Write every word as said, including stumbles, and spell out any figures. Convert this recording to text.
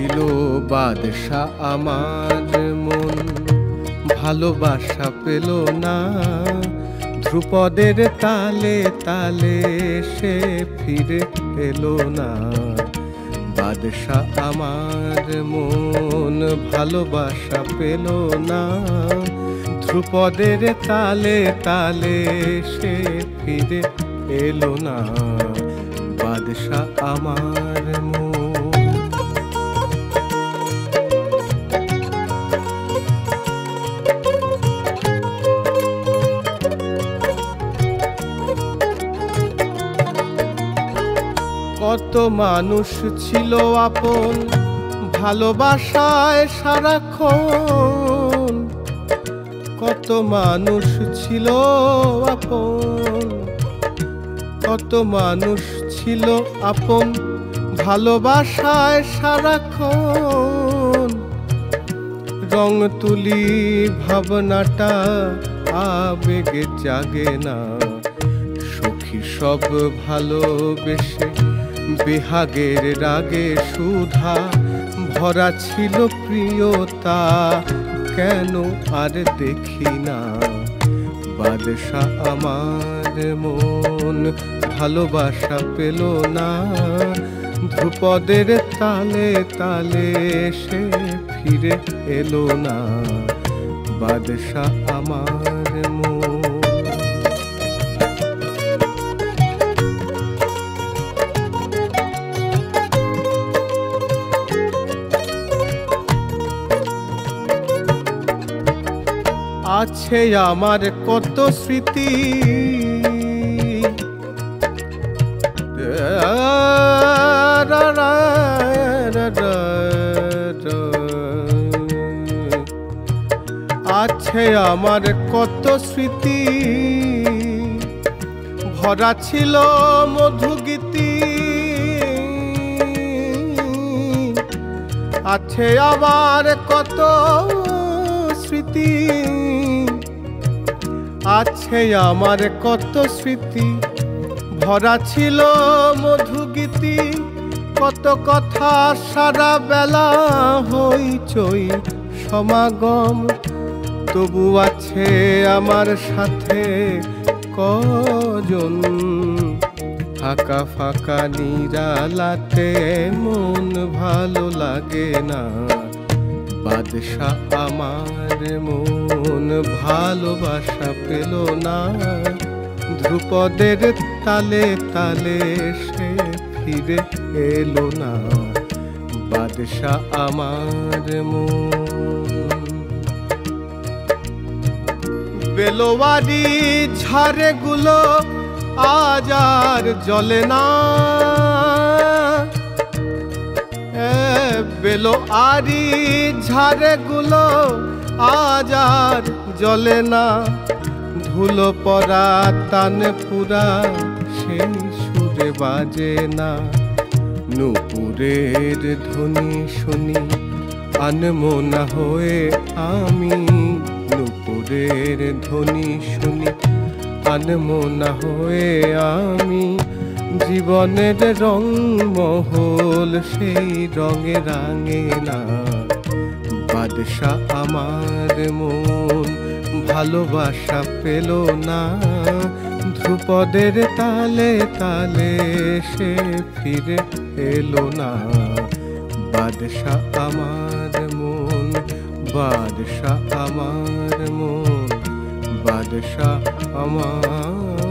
ছিল বাদশা আমার মন, ভালোবাসা পেল না। ধ্রুপদের তালে তালে সে ফিরে এলো না। বাদশা আমার মন ভালোবাসা পেল না, ধ্রুপদের তালে তালে সে ফিরে এলো না। বাদশা আমার মন। কত মানুষ ছিল আপন, ভালোবাসায় সারাক্ষণ। কত মানুষ ছিল আপন, কত মানুষ ছিল আপন, ভালোবাসায় সারাক্ষণ। রং তুলি ভাবনাটা আবেগে জাগে না। সখী সব ভালোবেসে বিহাগের রাগে সুধা ভরা ছিল প্রিয়তা, কেন আর দেখি না। বাদশা আমার মন ভালোবাসা পেল না, ধ্রুপদের তালে তালে সে ফিরে এলো না। বাদশা আমার মন। আছে আমার কত স্মৃতি, আছে আমার কত স্মৃতি, ভরা ছিল মধুগীতি। আছে আমার কত স্মৃতি, আছে আমার কত স্মৃতি, ভরা ছিল মধুগীতি। কত কথা সারা বেলা হইচই সমাগম, তবু আছে আমার সাথে কজন। ফাঁকা ফাঁকা নিরালাতে মন ভালো লাগে না। বাদশা আমার মন ভালোবাসা পেল না, ধ্রুপদের তালে তালে সে ফিরে এলো না। বাদশা আমার মন। বেলোয়ারি ঝাড়ে গুলো আজ আর জ্বলে না। বেলোয়ারি ঝাড়ে গুলো আজ আর জ্বলে না। ধুলো পরা তানে পুরা সেই সুরে বাজে না। নুপুরের ধ্বনি শুনি আনমনা হয়ে আমি, নুপুরের ধ্বনি শুনি আনমনা হয়ে আমি। জীবনের রং মহল সেই রঙে রাঙে না। বাদশা আমার মন ভালোবাসা পেল না, ধ্রুপদের তালে তালে সে ফিরে এলো না। বাদশা আমার মন, বাদশা আমার মন, বাদশা আমার।